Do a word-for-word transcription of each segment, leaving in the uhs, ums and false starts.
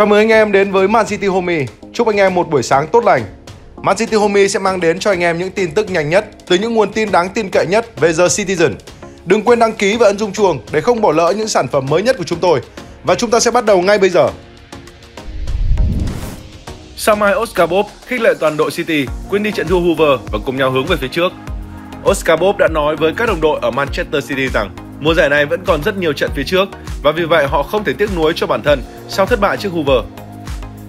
Chào mừng anh em đến với Man City Homies. Chúc anh em một buổi sáng tốt lành. Man City Homies sẽ mang đến cho anh em những tin tức nhanh nhất từ những nguồn tin đáng tin cậy nhất về The Citizen. Đừng quên đăng ký và ấn rung chuông để không bỏ lỡ những sản phẩm mới nhất của chúng tôi. Và chúng ta sẽ bắt đầu ngay bây giờ. Sao mai Oscar Bob khích lệ toàn đội City quên đi trận thua Hoover và cùng nhau hướng về phía trước. Oscar Bob đã nói với các đồng đội ở Manchester City rằng mùa giải này vẫn còn rất nhiều trận phía trước và vì vậy họ không thể tiếc nuối cho bản thân sau thất bại trước Hoover.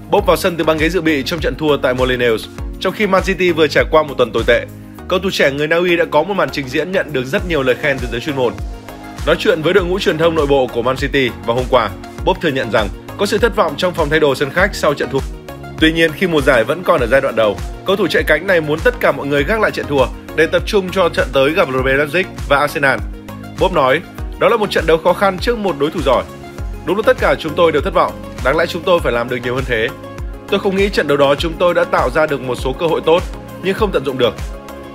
Bob vào sân từ băng ghế dự bị trong trận thua tại Molineux, trong khi Man City vừa trải qua một tuần tồi tệ. Cầu thủ trẻ người Na Uy đã có một màn trình diễn nhận được rất nhiều lời khen từ giới chuyên môn. Nói chuyện với đội ngũ truyền thông nội bộ của Man City vào hôm qua, Bob thừa nhận rằng có sự thất vọng trong phòng thay đồ sân khách sau trận thua. Tuy nhiên, khi mùa giải vẫn còn ở giai đoạn đầu, cầu thủ chạy cánh này muốn tất cả mọi người gác lại trận thua để tập trung cho trận tới gặp Leipzig và Arsenal. Bob nói, đó là một trận đấu khó khăn trước một đối thủ giỏi. Đúng là tất cả chúng tôi đều thất vọng, đáng lẽ chúng tôi phải làm được nhiều hơn thế. Tôi không nghĩ trận đấu đó chúng tôi đã tạo ra được một số cơ hội tốt, nhưng không tận dụng được.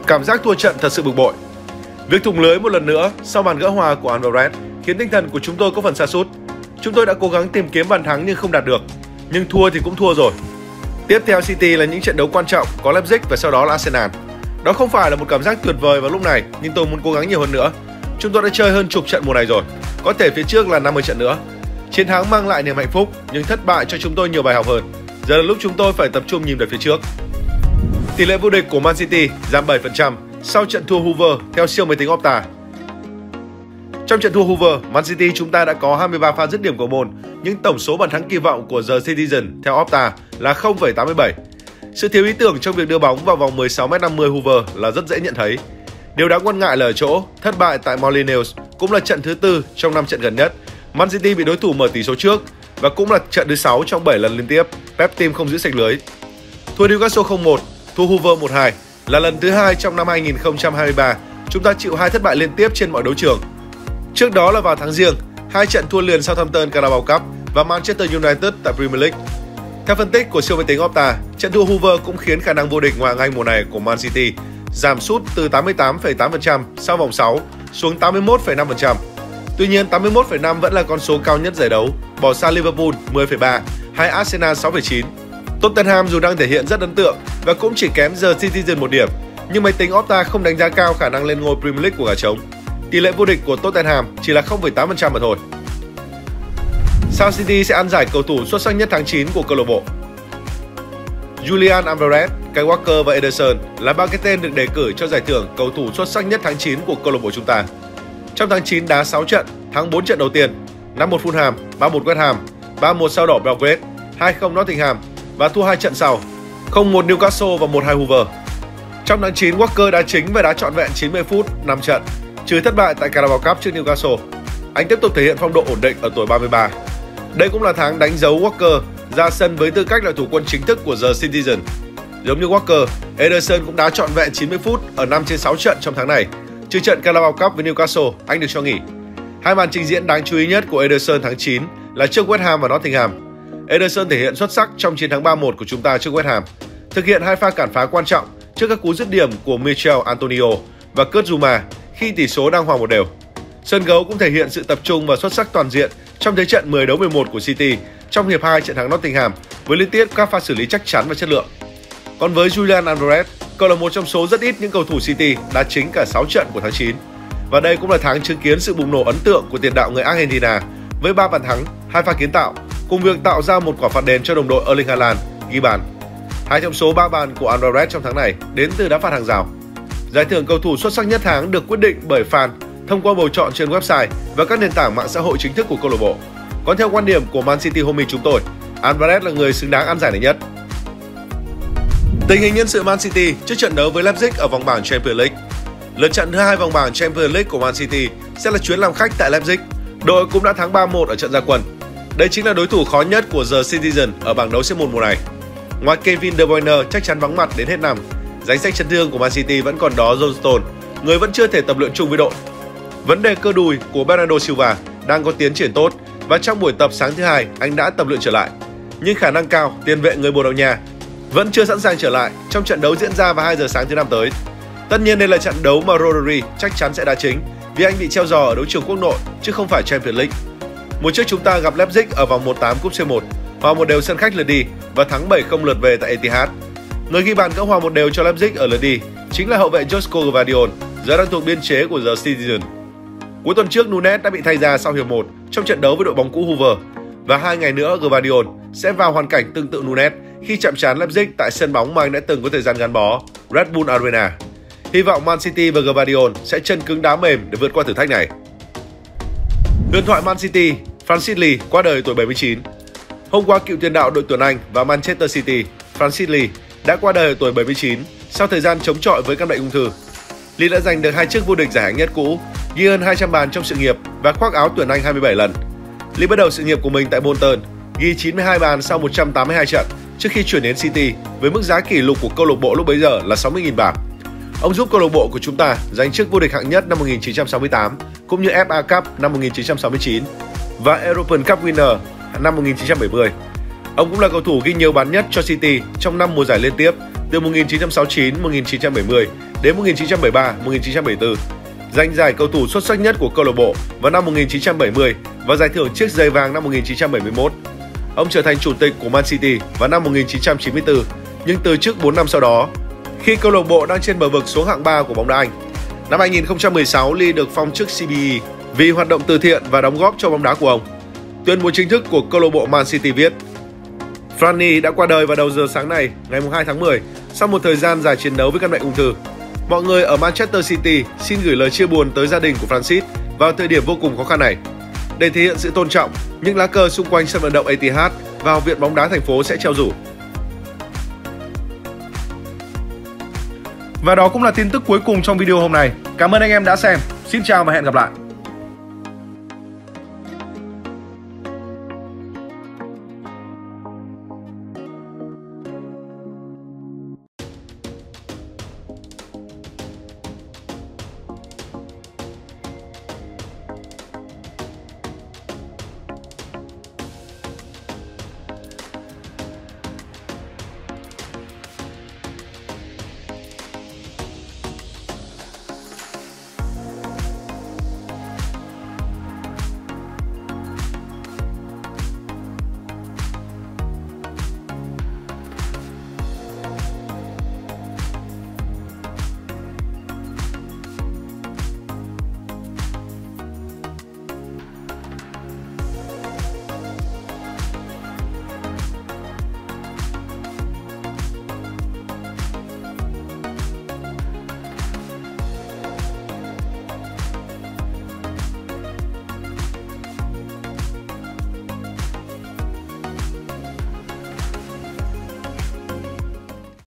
Cảm giác thua trận thật sự bực bội. Việc thủng lưới một lần nữa sau bàn gỡ hòa của Alvarez khiến tinh thần của chúng tôi có phần sa sút. Chúng tôi đã cố gắng tìm kiếm bàn thắng nhưng không đạt được, nhưng thua thì cũng thua rồi. Tiếp theo City là những trận đấu quan trọng, có Leipzig và sau đó là Arsenal. Đó không phải là một cảm giác tuyệt vời vào lúc này, nhưng tôi muốn cố gắng nhiều hơn nữa. Chúng tôi đã chơi hơn chục trận mùa này rồi, có thể phía trước là năm mươi trận nữa. Chiến thắng mang lại niềm hạnh phúc, nhưng thất bại cho chúng tôi nhiều bài học hơn. Giờ là lúc chúng tôi phải tập trung nhìn về phía trước. Tỷ lệ vô địch của Man City giảm bảy phần trăm sau trận thua Hoover theo siêu máy tính Opta. Trong trận thua Hoover, Man City chúng ta đã có hai mươi ba pha dứt điểm của môn, nhưng tổng số bàn thắng kỳ vọng của The Citizen theo Opta là không phẩy tám mươi bảy. Sự thiếu ý tưởng trong việc đưa bóng vào vòng mười sáu mét năm mươi Hoover là rất dễ nhận thấy. Điều đáng quan ngại là ở chỗ thất bại tại Molineux cũng là trận thứ tư trong năm trận gần nhất. Man City bị đối thủ mở tỷ số trước và cũng là trận thứ sáu trong bảy lần liên tiếp Pep team không giữ sạch lưới. Thua Newcastle không một, thua Hoover một hai là lần thứ hai trong năm hai nghìn không trăm hai mươi ba chúng ta chịu hai thất bại liên tiếp trên mọi đấu trường. Trước đó là vào tháng Giêng, hai trận thua liền Southampton Carabao Cup và Manchester United tại Premier League. Theo phân tích của siêu máy tính Opta, trận thua Hoover cũng khiến khả năng vô địch ngoại hạng Anh mùa này của Man City giảm sút từ tám mươi tám phẩy tám phần trăm sau vòng sáu xuống tám mươi mốt phẩy năm phần trăm. Tuy nhiên, tám mươi mốt phẩy năm vẫn là con số cao nhất giải đấu, bỏ xa Liverpool mười phẩy ba hay Arsenal sáu phẩy chín. Tottenham dù đang thể hiện rất ấn tượng và cũng chỉ kém The Citizen một điểm, nhưng máy tính Opta không đánh giá cao khả năng lên ngôi Premier League của gà trống. Tỷ lệ vô địch của Tottenham chỉ là không phẩy tám phần trăm mà thôi. Sao City sẽ ăn giải cầu thủ xuất sắc nhất tháng chín của câu lạc bộ. Julian Alvarez, Kyle Walker và Ederson là ba cái tên được đề cử cho giải thưởng cầu thủ xuất sắc nhất tháng chín của câu lạc bộ chúng ta. Trong tháng chín đá sáu trận, thắng bốn trận đầu tiên, năm một Fulham, ba một West Ham, ba một sao đỏ Belgrade, hai không Nottingham và thua hai trận sau, không một Newcastle và một hai Hoover. Trong tháng chín, Walker đá chính và đá trọn vẹn chín mươi phút, năm trận, trừ thất bại tại Carabao Cup trước Newcastle. Anh tiếp tục thể hiện phong độ ổn định ở tuổi ba mươi ba. Đây cũng là tháng đánh dấu Walker ra sân với tư cách là thủ quân chính thức của The Citizen. Giống như Walker, Ederson cũng đá trọn vẹn chín mươi phút ở năm trên sáu trận trong tháng này. Trừ trận Carabao Cup với Newcastle, anh được cho nghỉ. Hai màn trình diễn đáng chú ý nhất của Ederson tháng chín là trước West Ham và Nottingham. Ederson thể hiện xuất sắc trong chiến thắng ba một của chúng ta trước West Ham, thực hiện hai pha cản phá quan trọng trước các cú dứt điểm của Michail Antonio và Kurt Zouma khi tỷ số đang hòa một đều. Sơn Gấu cũng thể hiện sự tập trung và xuất sắc toàn diện trong thế trận mười đấu mười một của City trong hiệp hai trận thắng Nottingham với liên tiếp các pha xử lý chắc chắn và chất lượng. Còn với Julian Alvarez, cậu là một trong số rất ít những cầu thủ City đá chính cả sáu trận của tháng chín. Và đây cũng là tháng chứng kiến sự bùng nổ ấn tượng của tiền đạo người Argentina với ba bàn thắng, hai pha kiến tạo cùng việc tạo ra một quả phạt đền cho đồng đội Erling Haaland ghi bàn. Hai trong số ba bàn của Alvarez trong tháng này đến từ đá phạt hàng rào. Giải thưởng cầu thủ xuất sắc nhất tháng được quyết định bởi fan thông qua bầu chọn trên website và các nền tảng mạng xã hội chính thức của câu lạc bộ. Còn theo quan điểm của Man City Homies chúng tôi, Alvarez là người xứng đáng ăn giải này nhất. Tình hình nhân sự Man City trước trận đấu với Leipzig ở vòng bảng Champions League. Lượt trận thứ hai vòng bảng Champions League của Man City sẽ là chuyến làm khách tại Leipzig. Đội cũng đã thắng ba một ở trận ra quân. Đây chính là đối thủ khó nhất của The Citizen ở bảng đấu xê một mùa này. Ngoài Kevin De Bruyne chắc chắn vắng mặt đến hết năm, danh sách chấn thương của Man City vẫn còn đó John Stones, người vẫn chưa thể tập luyện chung với đội. Vấn đề cơ đùi của Bernardo Silva đang có tiến triển tốt và trong buổi tập sáng thứ hai anh đã tập luyện trở lại. Nhưng khả năng cao tiền vệ người Bồ Đào Nha vẫn chưa sẵn sàng trở lại trong trận đấu diễn ra vào hai giờ sáng thứ năm tới. Tất nhiên đây là trận đấu mà Rodri chắc chắn sẽ đá chính vì anh bị treo giò ở đấu trường quốc nội chứ không phải Champions League. Mùa trước chúng ta gặp Leipzig ở vòng một phần tám cúp xê một. hòa một đều sân khách lượt đi và thắng bảy không lượt về tại Etihad. Người ghi bàn gỡ hòa một đều cho Leipzig ở lượt đi chính là hậu vệ Josko Gvardiol, giờ đang thuộc biên chế của The Citizen. Cuối tuần trước, Nunes đã bị thay ra sau hiệp một trong trận đấu với đội bóng cũ Hoover, và hai ngày nữa Gvardiol sẽ vào hoàn cảnh tương tự Nunes khi chạm trán Leipzig tại sân bóng mà anh đã từng có thời gian gắn bó, Red Bull Arena. Hy vọng Man City và Gvardiol sẽ chân cứng đá mềm để vượt qua thử thách này. Huyền thoại Man City, Francis Lee qua đời tuổi bảy mươi chín. Hôm qua, cựu tiền đạo đội tuyển Anh và Manchester City, Francis Lee đã qua đời ở tuổi bảy mươi chín sau thời gian chống chọi với căn bệnh ung thư. Lee đã giành được hai chiếc vô địch giải hạng nhất cũ, ghi hơn hai trăm bàn trong sự nghiệp và khoác áo tuyển Anh hai mươi bảy lần. Lee bắt đầu sự nghiệp của mình tại Bolton, ghi chín mươi hai bàn sau một trăm tám mươi hai trận trước khi chuyển đến City với mức giá kỷ lục của câu lạc bộ lúc bấy giờ là sáu mươi nghìn bảng. Ông giúp câu lạc bộ của chúng ta giành chức vô địch hạng nhất năm một nghìn chín trăm sáu mươi tám cũng như ép a Cup năm một nghìn chín trăm sáu mươi chín và European Cup Winner năm một nghìn chín trăm bảy mươi. Ông cũng là cầu thủ ghi nhiều bàn nhất cho City trong năm mùa giải liên tiếp từ một nghìn chín trăm sáu mươi chín, một nghìn chín trăm bảy mươi đến một nghìn chín trăm bảy mươi ba, một nghìn chín trăm bảy mươi tư. Giành giải cầu thủ xuất sắc nhất của câu lạc bộ vào năm một nghìn chín trăm bảy mươi và giải thưởng chiếc giày vàng năm một nghìn chín trăm bảy mươi mốt. Ông trở thành chủ tịch của Man City vào năm một nghìn chín trăm chín mươi tư nhưng từ chức bốn năm sau đó khi câu lạc bộ đang trên bờ vực xuống hạng ba của bóng đá Anh. Năm hai nghìn không trăm mười sáu, Lee được phong chức xê bê e vì hoạt động từ thiện và đóng góp cho bóng đá của ông. Tuyên bố chính thức của câu lạc bộ Man City viết: Franny đã qua đời vào đầu giờ sáng nay, ngày hai tháng mười, sau một thời gian dài chiến đấu với căn bệnh ung thư. Mọi người ở Manchester City xin gửi lời chia buồn tới gia đình của Francis vào thời điểm vô cùng khó khăn này. Để thể hiện sự tôn trọng, những lá cờ xung quanh sân vận động Etihad và Học viện bóng đá thành phố sẽ treo rủ. Và đó cũng là tin tức cuối cùng trong video hôm nay. Cảm ơn anh em đã xem. Xin chào và hẹn gặp lại.